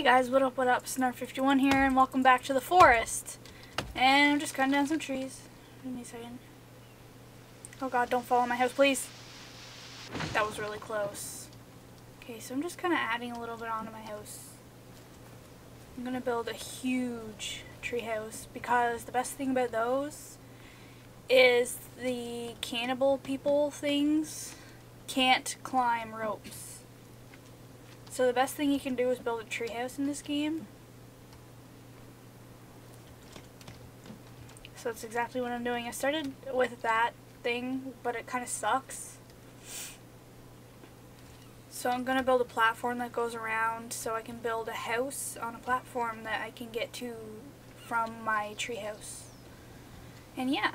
Hey guys, what up, Snark51 here, and welcome back to the forest. And I'm just cutting down some trees. Give me a second. Oh god, don't fall on my house, please. That was really close. Okay, so I'm just kind of adding a little bit onto my house. I'm gonna build a huge tree house, because the best thing about those is the cannibal people things can't climb ropes. So the best thing you can do is build a treehouse in this game. So that's exactly what I'm doing. I started with that thing, but it kind of sucks. So I'm going to build a platform that goes around so I can build a house on a platform that I can get to from my treehouse. And yeah.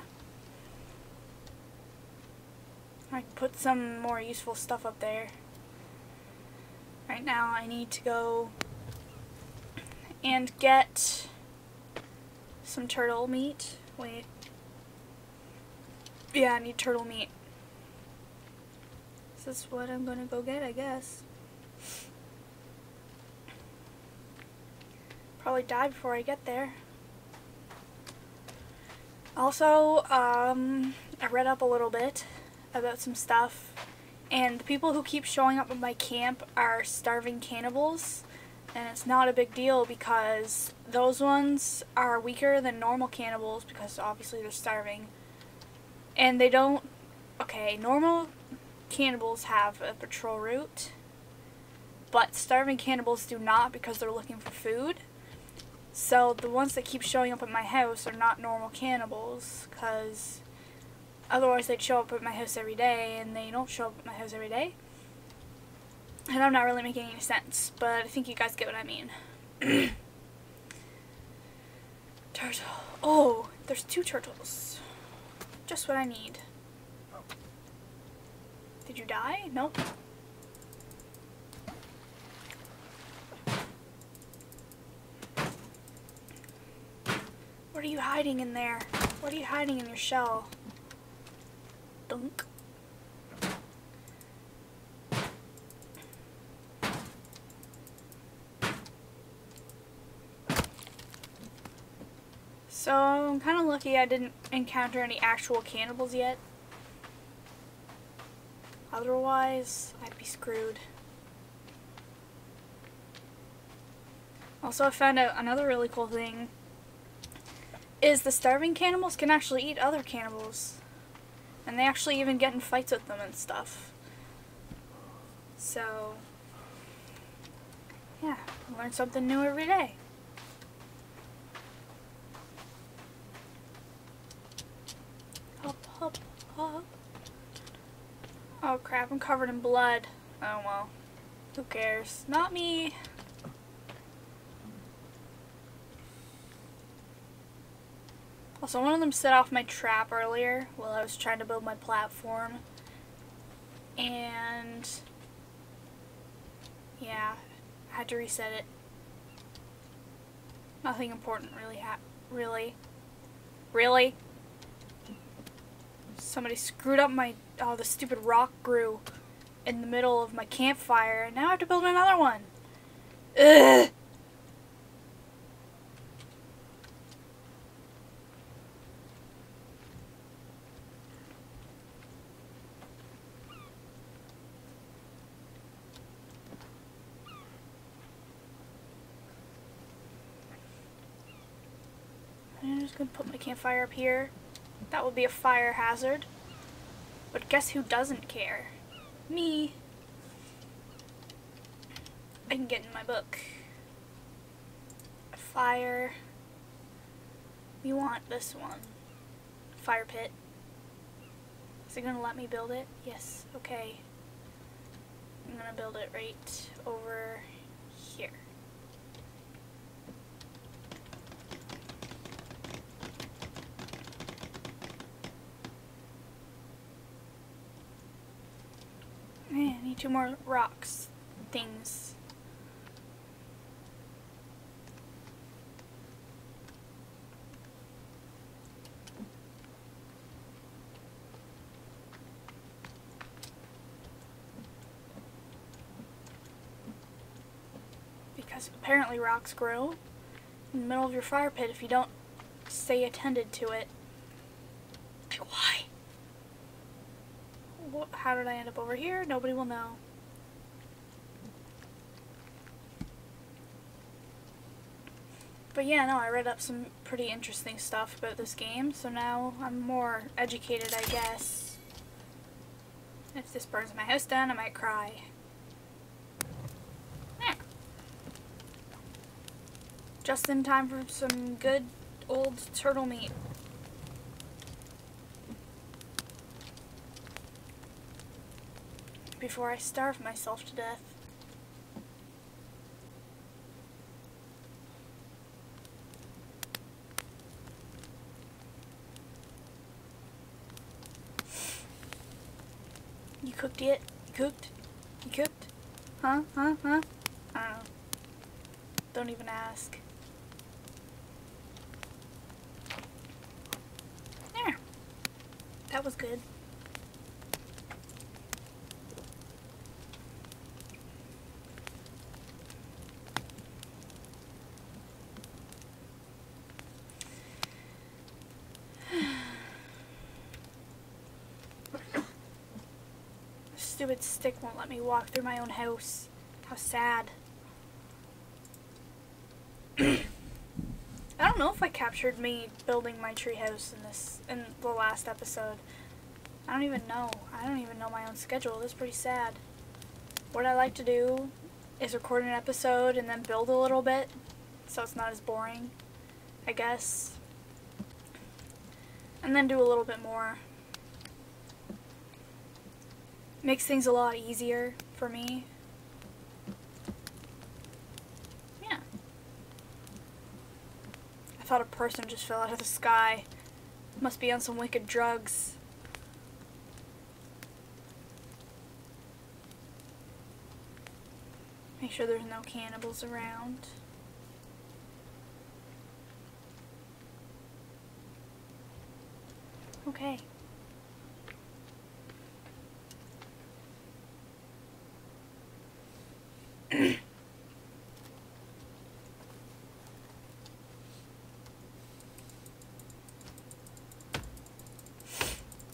I can put some more useful stuff up there. Right now I need to go and get some turtle meat. Wait. Yeah, I need turtle meat. So that's what I'm gonna go get, I guess. Probably die before I get there. Also, I read up a little bit about some stuff. And the people who keep showing up at my camp are starving cannibals, and it's not a big deal because those ones are weaker than normal cannibals because obviously they're starving. And they don't... Okay, normal cannibals have a patrol route, but starving cannibals do not because they're looking for food. So the ones that keep showing up at my house are not normal cannibals because... otherwise they'd show up at my house every day, and they don't show up at my house every day. And I'm not really making any sense, but I think you guys get what I mean. Turtle. Oh, there's two turtles. Just what I need. Did you die? Nope. What are you hiding in there? What are you hiding in your shell? Dunk. So I'm kind of lucky I didn't encounter any actual cannibals yet. Otherwise, I'd be screwed. Also, I found out another really cool thing is the starving cannibals can actually eat other cannibals. And they actually even get in fights with them and stuff. So, yeah, I learn something new every day. Hop, hop, hop. Oh crap, I'm covered in blood. Oh well, who cares? Not me. Also, one of them set off my trap earlier while I was trying to build my platform, and yeah, I had to reset it. Nothing important really happened. Really? Somebody screwed up my... oh, the stupid rock grew in the middle of my campfire, and now I have to build another one. Ugh! I'm just gonna put my campfire up here. That would be a fire hazard. But guess who doesn't care? Me. I can get in my book. Fire. We want this one. Fire pit. Is it gonna let me build it? Yes. Okay. I'm gonna build it right over here. I need two more rocks, things. because apparently rocks grow in the middle of your fire pit if you don't stay attended to it. Like, why? What, how did I end up over here? Nobody will know. But yeah, no, I read up some pretty interesting stuff about this game, so now I'm more educated, I guess. If this burns my house down, I might cry. Yeah. Just in time for some good old turtle meat. Before I starve myself to death. You cooked yet? You cooked? You cooked? Huh? Huh? Huh? I don't know. Don't even ask. There. That was good. Stupid stick won't let me walk through my own house. How sad. I don't know if I captured me building my treehouse in the last episode. I don't even know. I don't even know my own schedule. That's pretty sad. What I like to do is record an episode and then build a little bit, so it's not as boring, I guess. And then do a little bit more. Makes things a lot easier for me. Yeah. I thought a person just fell out of the sky. Must be on some wicked drugs. Make sure there's no cannibals around. Okay.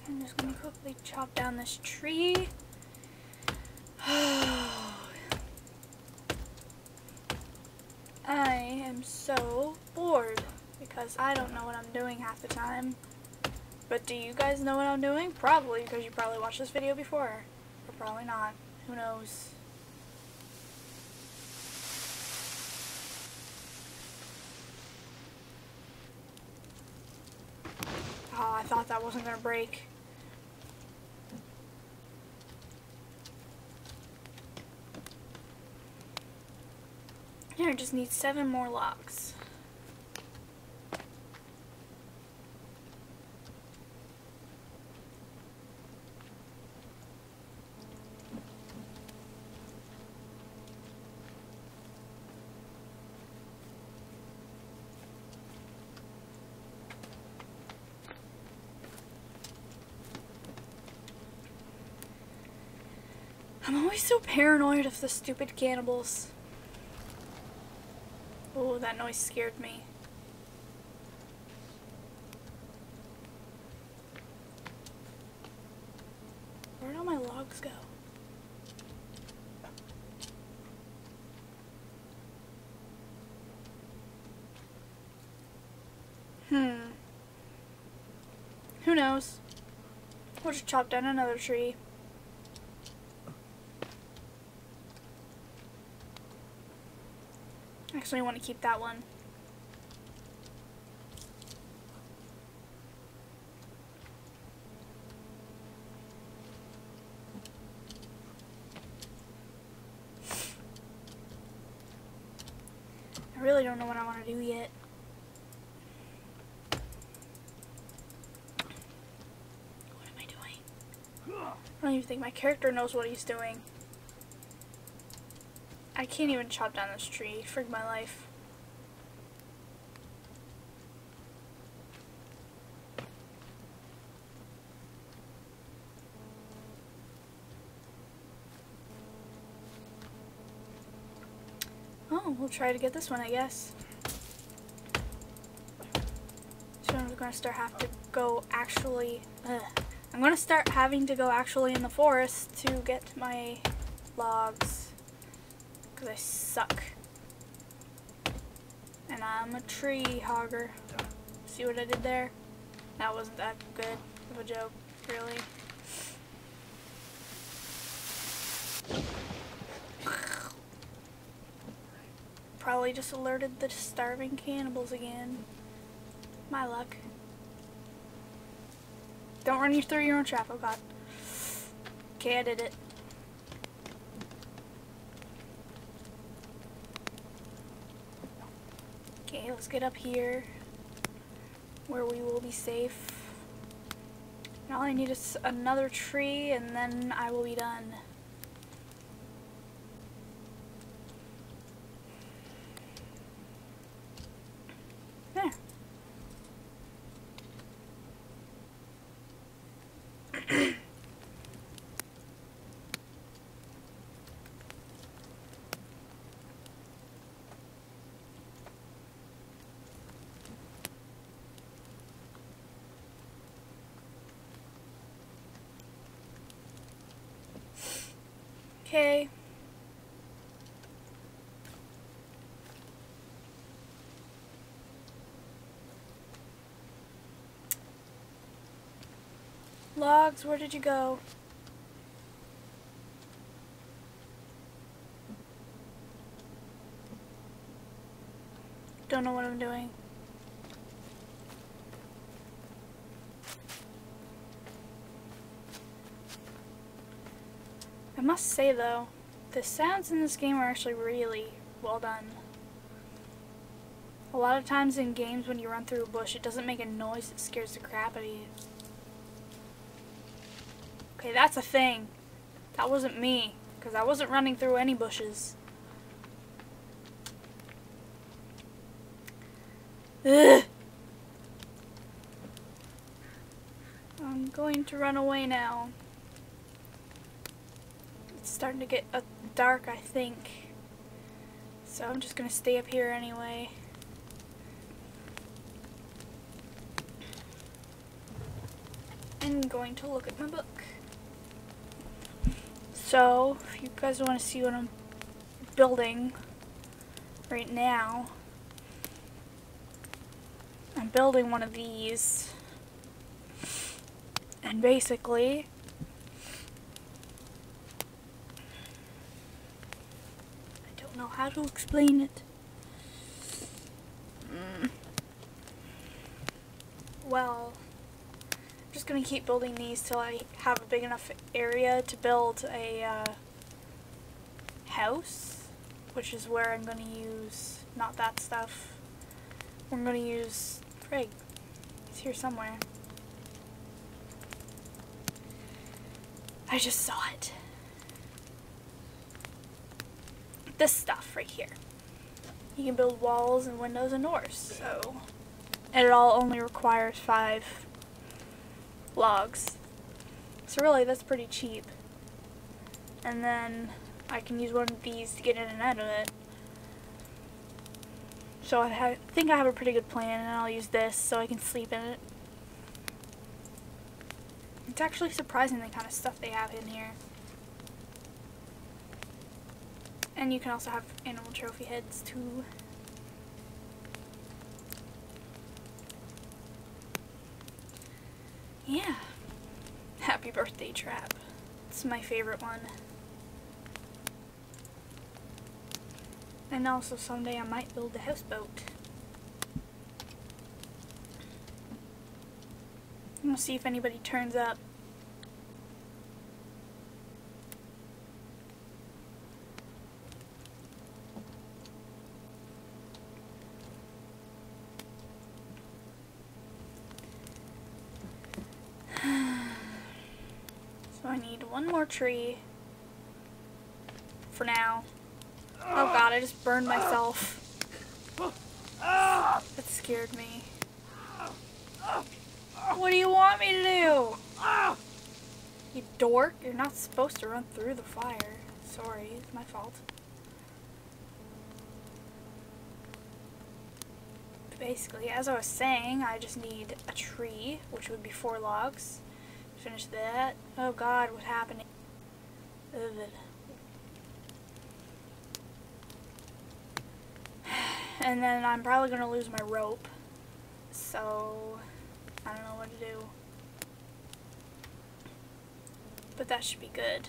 I'm just gonna quickly chop down this tree. I am so bored because I don't know what I'm doing half the time. But do you guys know what I'm doing? Probably, because you probably watched this video before. Or probably not. Who knows? Oh, I thought that wasn't gonna break. Here, I just need 7 more logs. I'm always so paranoid of the stupid cannibals. Oh, that noise scared me. Where'd all my logs go? Who knows? We'll just chop down another tree. Actually, I want to keep that one. I really don't know what I want to do yet. What am I doing? I don't even think my character knows what he's doing. I can't even chop down this tree. Frig my life. Oh, we'll try to get this one, I guess. So I'm gonna start having to go actually in the forest to get my logs, because I suck. And I'm a tree hogger. See what I did there? That wasn't that good of a joke, really. Probably just alerted the starving cannibals again. My luck. Don't run you through your own trap, oh god. Okay, I did it. Okay, let's get up here where we will be safe. And all I need is another tree and then I will be done. Okay. Logs, where did you go? Don't know what I'm doing. I must say though, the sounds in this game are actually really well done. A lot of times in games when you run through a bush, it doesn't make a noise, it scares the crap out of you. Okay, that's a thing. That wasn't me, because I wasn't running through any bushes. Ugh. I'm going to run away now. Starting to get dark, I think, so I'm just gonna stay up here anyway. I'm going to look at my book. So if you guys want to see what I'm building right now, I'm building one of these, and basically how to explain it? Well, I'm just gonna keep building these till I have a big enough area to build a house, which is where I'm gonna use, not that stuff, I'm gonna use frig. It's here somewhere. I just saw it. This stuff right here. You can build walls and windows and doors, so. And it all only requires 5 logs. So really, that's pretty cheap. And then I can use one of these to get in and out of it. So I think I have a pretty good plan, and I'll use this so I can sleep in it. It's actually surprising the kind of stuff they have in here. And you can also have animal trophy heads too. Yeah. Happy birthday trap. It's my favorite one. And also someday I might build a houseboat. I'm gonna see if anybody turns up. I need one more tree for now. Oh god, I just burned myself. That scared me. What do you want me to do? You dork, you're not supposed to run through the fire. Sorry, it's my fault. basically, as I was saying, I just need a tree, which would be 4 logs. Finish that. Oh god, what happened? And then I'm probably going to lose my rope, so I don't know what to do. But that should be good.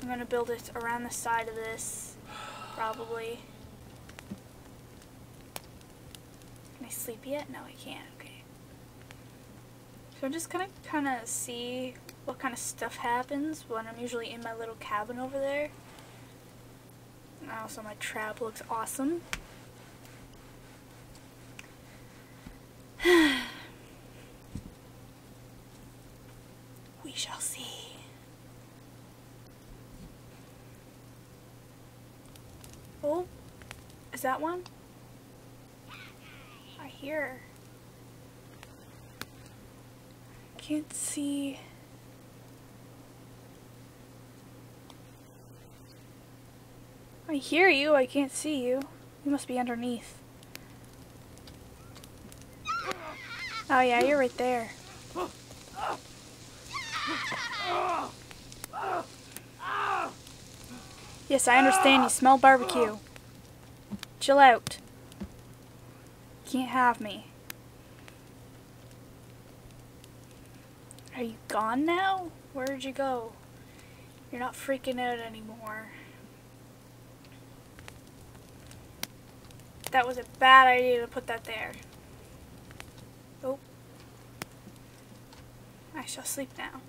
I'm going to build it around the side of this, probably. Can I sleep yet? No, I can't. Okay. So I'm just going to kind of see what kind of stuff happens when I'm usually in my little cabin over there. And also my trap looks awesome. We shall see. Oh, is that one? I hear. Can't see. I hear you, I can't see you. You must be underneath. Oh yeah, you're right there. Yes, I understand you smell barbecue. Chill out. You can't have me. Are you gone now? Where'd you go? You're not freaking out anymore. That was a bad idea to put that there. Oh. I shall sleep now.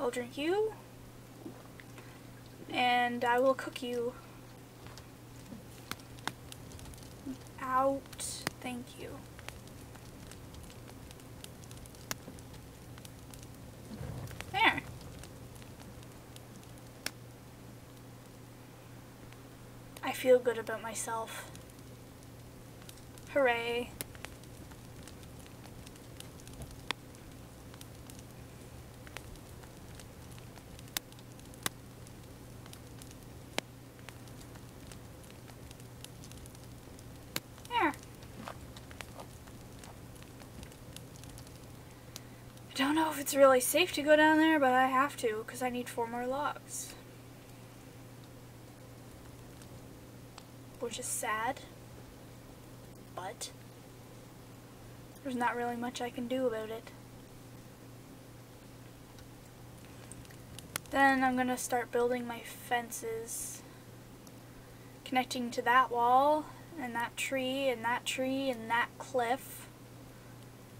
I'll drink you, and I will cook you. Out. Thank you. There. I feel good about myself. Hooray. I don't know if it's really safe to go down there, but I have to, because I need 4 more logs. Which is sad, but there's not really much I can do about it. Then I'm going to start building my fences, connecting to that wall, and that tree, and that tree, and that cliff.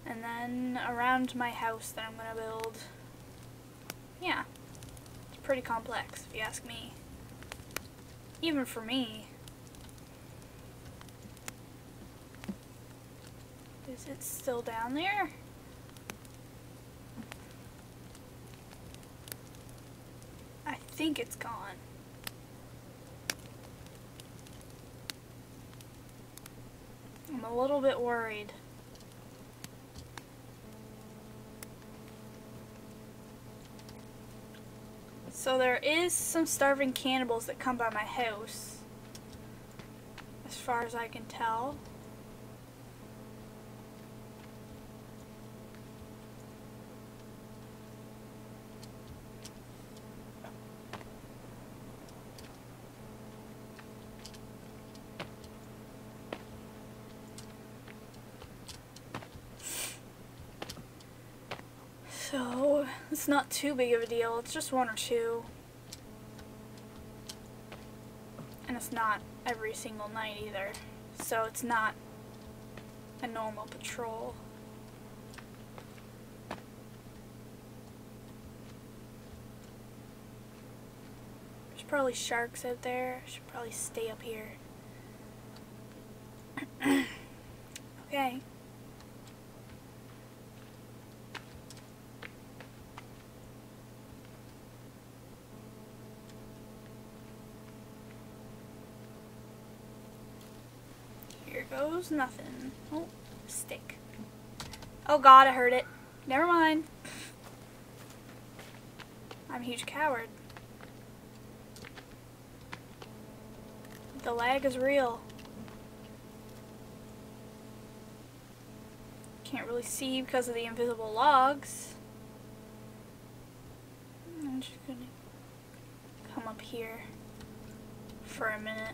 And then around my house that I'm going to build. Yeah. It's pretty complex, if you ask me. Even for me. Is it still down there? I think it's gone. I'm a little bit worried. So there is some starving cannibals that come by my house, as far as I can tell. So, it's not too big of a deal, it's just 1 or 2. And it's not every single night either, so it's not a normal patrol. There's probably sharks out there, I should probably stay up here. Okay. Goes nothing. Oh, stick. Oh god, I heard it. Never mind. I'm a huge coward. The lag is real. Can't really see because of the invisible logs. I'm just gonna come up here for a minute.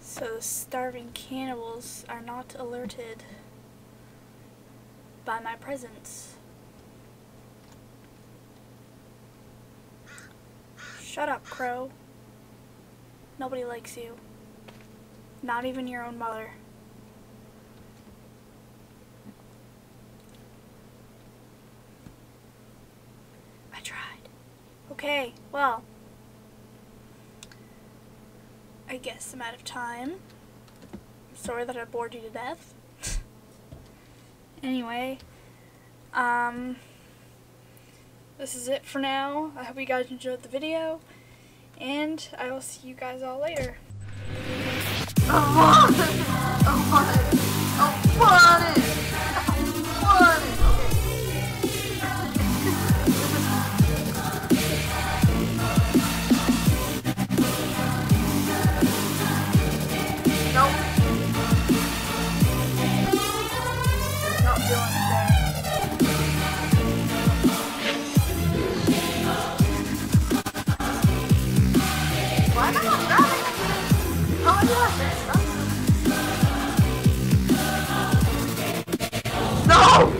So the starving cannibals are not alerted by my presence. Shut up, Crow. Nobody likes you. Not even your own mother. I tried. Okay, well. I guess I'm out of time. I'm sorry that I bored you to death. Anyway, this is it for now. I hope you guys enjoyed the video, and I will see you guys all later. No!